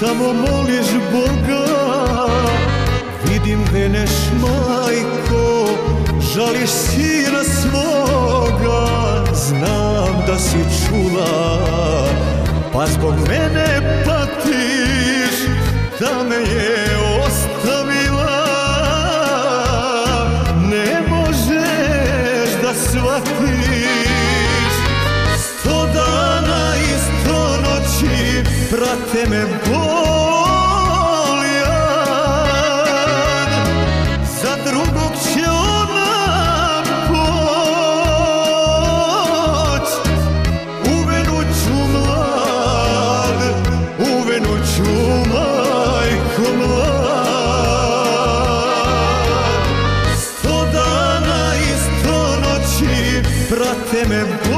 samo moliš Boga. Vidim veneš majko, žališ sina svoga. Znam da si čula, pa zbog mene patiš, da me je ostavila. Ne možeš da shvatiš, 100 dana i 100 noći prate me bol jad. Za drugog će ona poć. Uvenuću mlad, uvenuću majko mlad. 100 dana i 100 noći prate me bol.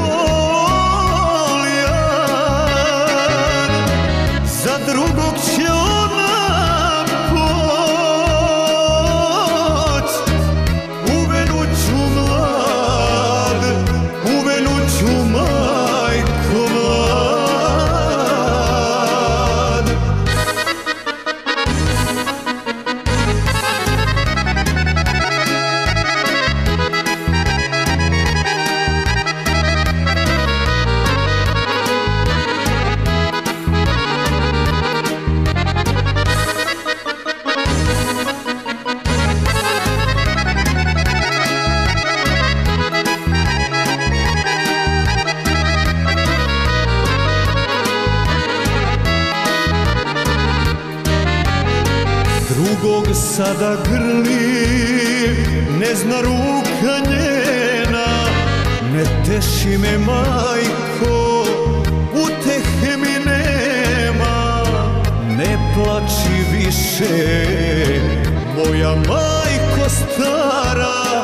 Drugog će ona poć. Uvenuću mlad, uvenuću majko mlad. Drugog sada grli, ne zna ruka njena. Ne teši me majko, utehe mi nema. Ne plači više, moja majko stara,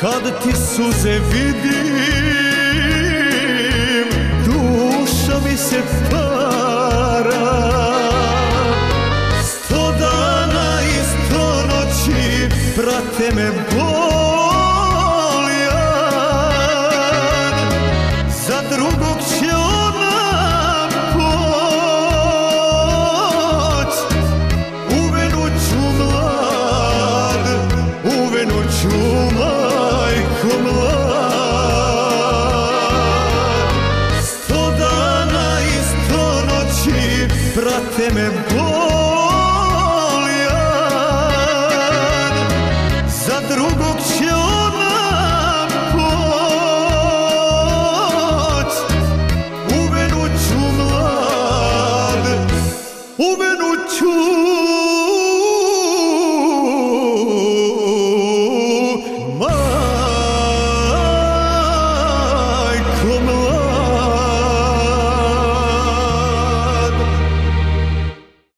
kad ti suze vidi.